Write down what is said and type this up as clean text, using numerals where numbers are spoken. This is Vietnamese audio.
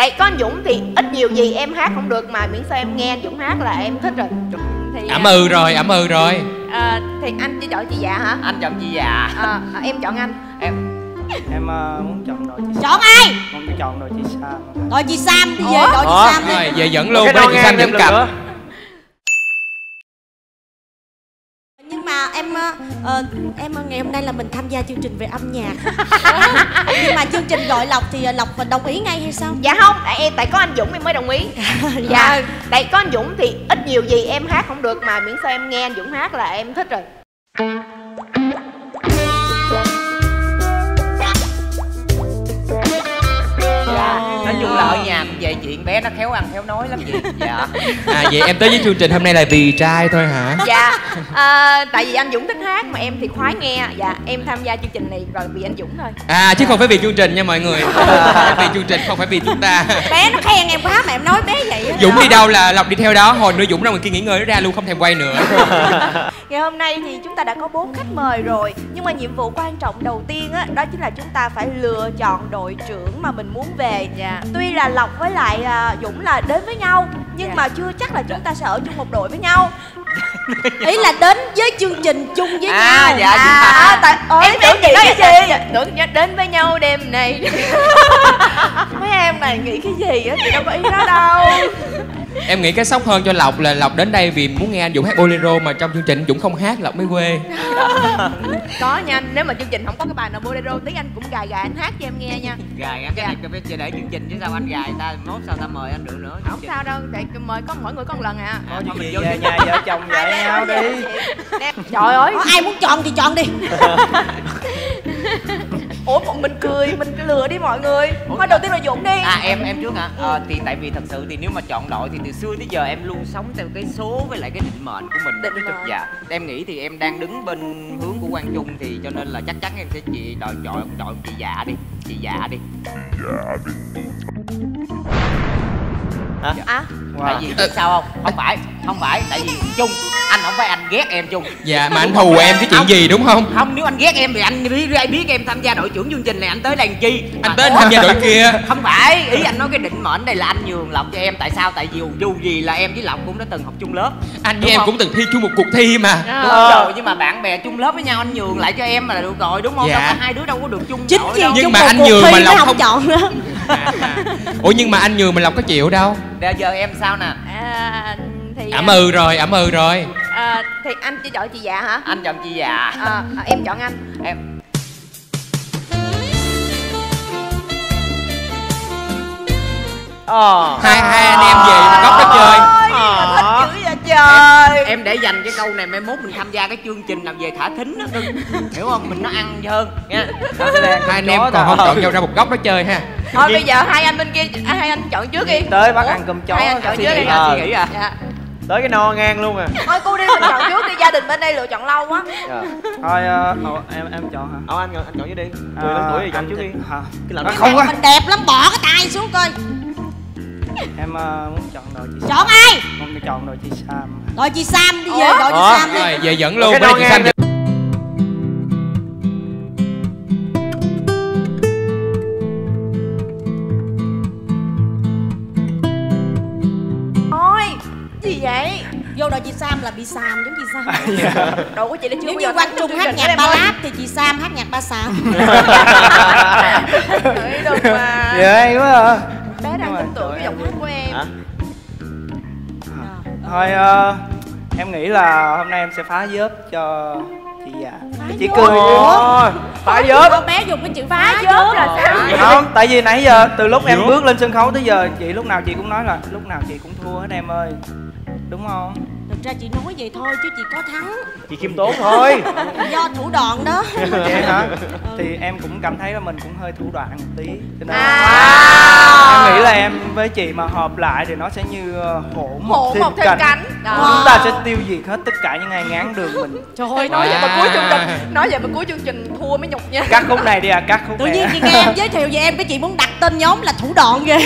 Tại có anh Dũng thì ít nhiều gì em hát không được, mà miễn sao em nghe anh Dũng hát là em thích rồi. Thì ẩm ừ rồi. Thì anh chỉ chọn chị Dạ hả? Anh chọn chị Dạ. Em chọn anh. Em muốn chọn đội chị Sam. Chọn ai? Con phải chọn đội chị Sam. Đội chị Sam thì về đội chị Sam đi. Rồi về dẫn luôn, cái chị Sam dẫn cặp. Nhưng mà em ngày hôm nay là mình tham gia chương trình về âm nhạc. Nhưng mà chương trình đội Lộc thì Lộc mình đồng ý ngay hay sao? Dạ không, tại có anh Dũng em mới đồng ý. Dạ, tại có anh Dũng thì ít nhiều gì em hát không được, mà miễn sao em nghe anh Dũng hát là em thích rồi. Nói chung là ở nhà cũng về chuyện bé nó khéo ăn khéo nói lắm vậy. Dạ. Vậy em tới với chương trình hôm nay là vì trai thôi hả? Dạ. Tại vì anh Dũng thích hát mà em thì khoái nghe. Dạ, em tham gia chương trình này rồi vì anh Dũng thôi. Chứ không phải vì chương trình nha mọi người. Vì chương trình không phải vì chúng ta. Bé nó khen em quá mà em nói bé vậy. Dũng đi đâu là Lộc đi theo đó. Hồi nữa Dũng ra ngoài kia nghỉ ngơi nó ra luôn, không thèm quay nữa. Ngày hôm nay thì chúng ta đã có 4 khách mời rồi, nhưng mà nhiệm vụ quan trọng đầu tiên á, đó chính là chúng ta phải lựa chọn đội trưởng mà mình muốn về. Dạ. Tuy là Lộc với lại Dũng là đến với nhau, nhưng mà chưa chắc là chúng ta sẽ ở chung một đội với nhau. Ý là đến với chương trình chung với nhau. Dạ. Em tưởng chị nói gì? Tưởng đến với nhau đêm này. Mấy em này nghĩ cái gì á, chị đâu có ý đó đâu. Em nghĩ cái sốc hơn cho Lộc là Lộc đến đây vì muốn nghe anh Dũng hát bolero, mà trong chương trình Dũng không hát, Lộc mới quê. Có nha anh, nếu mà chương trình không có cái bài nào bolero tiếng Anh cũng gài anh hát cho em nghe nha. Gài á, cái này chị để chương trình chứ sao anh gài ta, mốt sao ta mời anh được nữa. Không sao đâu, để mời có mỗi người có một lần à. Thôi mình vô nhà vợ chồng vậy nhau đi. Trời ơi, ai muốn chọn thì chọn đi. Ủa mình lừa đi mọi người. Thôi đầu tiên là Dũng đi. Em trước hả? Thì tại vì thật sự thì nếu mà chọn đội thì từ xưa tới giờ em luôn sống theo cái số với lại cái định mệnh của mình. Dạ. Em nghĩ thì em đang đứng bên hướng của Quang Trung, thì cho nên là chắc chắn em sẽ chọn chị Dạ đi. Chị Dạ đi. Hả? Tại vì biết sao không? Không phải, tại vì Trung, anh không phải, anh ghét em Trung. Dạ, mà anh thù em cái chuyện gì đúng không? Không, nếu anh ghét em thì anh biết em tham gia đội trưởng chương trình này, anh tới làm chi? Anh tới tham gia đội kia. Không phải, ý anh nói cái định mệnh này là anh nhường Lộc cho em. Tại sao? Tại vì dù gì là em với Lộc cũng đã từng học chung lớp. Anh với em cũng từng thi chung một cuộc thi mà. Rồi, nhưng mà bạn bè chung lớp với nhau anh nhường lại cho em là được rồi, đúng không? Dạ. Hai đứa đâu có được chung đội đâu. Nhưng mà anh nhường mà Lộc không chọn nữa. Ủa nhưng mà anh nhường mà Lộc có chịu đâu? Bây giờ em sao nè? Ẩm ừ rồi. Thì anh chỉ chọn chị Dạ hả? Anh chọn chị Dạ. Em chọn anh. Hai anh em về góc đó chơi. Thích dữ vậy trời. Em để dành cái câu này mai mốt mình tham gia cái chương trình làm về thả thính đó, hiểu không? Mình nó ăn hơn nha. Hai anh em còn không chọn nhau ra một góc đó chơi ha. Thôi bây giờ hai anh bên kia, hai anh chọn trước đi. Tới bắt ăn cơm chó. Hai anh chọn trước đi, suy nghĩ à. Tới cái no ngang luôn à. Thôi cô đi, mình chọn trước đi, gia đình bên đây lựa chọn lâu quá. Thôi em chọn hả? Anh chọn với đi. Người lớn tuổi thì chọn trước đi. Cái không á. Mình đẹp lắm, bỏ cái tay xuống coi. Em muốn chọn đội chị Sam. Chọn ai? Con đi chọn đội chị Sam. Đội chị Sam đi, về đội chị Sam đi. Rồi về dẫn luôn, với chị Sam. Vô đội chị Sam là bị Sam giống chị Sam. Đội của chị là chưa. Nếu như Quang Trung hát nhạc ballad thì chị Sam hát nhạc ba Sam. Trời đâu mà. Vậy quá à. Bé đang tin tưởng cái giọng hát của em. Thôi em nghĩ là hôm nay em sẽ phá vớp cho chị Dạ. Chị cười thôi. Phá vớp. Con bé dùng cái chữ phá vớp là sao? Không, tại vì nãy giờ từ lúc em bước lên sân khấu tới giờ chị lúc nào chị cũng nói là lúc nào chị cũng thua hết em ơi. Đúng không? Thực ra chị nói vậy thôi chứ chị có thắng. Chị khiêm tốn thôi. Do thủ đoạn đó. Vậy hả? Thì em cũng cảm thấy là mình cũng hơi thủ đoạn một tí. Cho nên em nghĩ là em với chị mà hợp lại thì nó sẽ như hổ một thêm cánh. Chúng ta sẽ tiêu diệt hết tất cả những ai ngán đường mình. Trời ơi, nói vậy mà cuối chương trình, nói vậy mà cuối chương trình thua mới nhục nha. Cắt khúc này đi à, cắt khúc này. Tự nhiên chị nghe em giới thiệu về em cái chị muốn đặt tên nhóm là thủ đoạn ghê.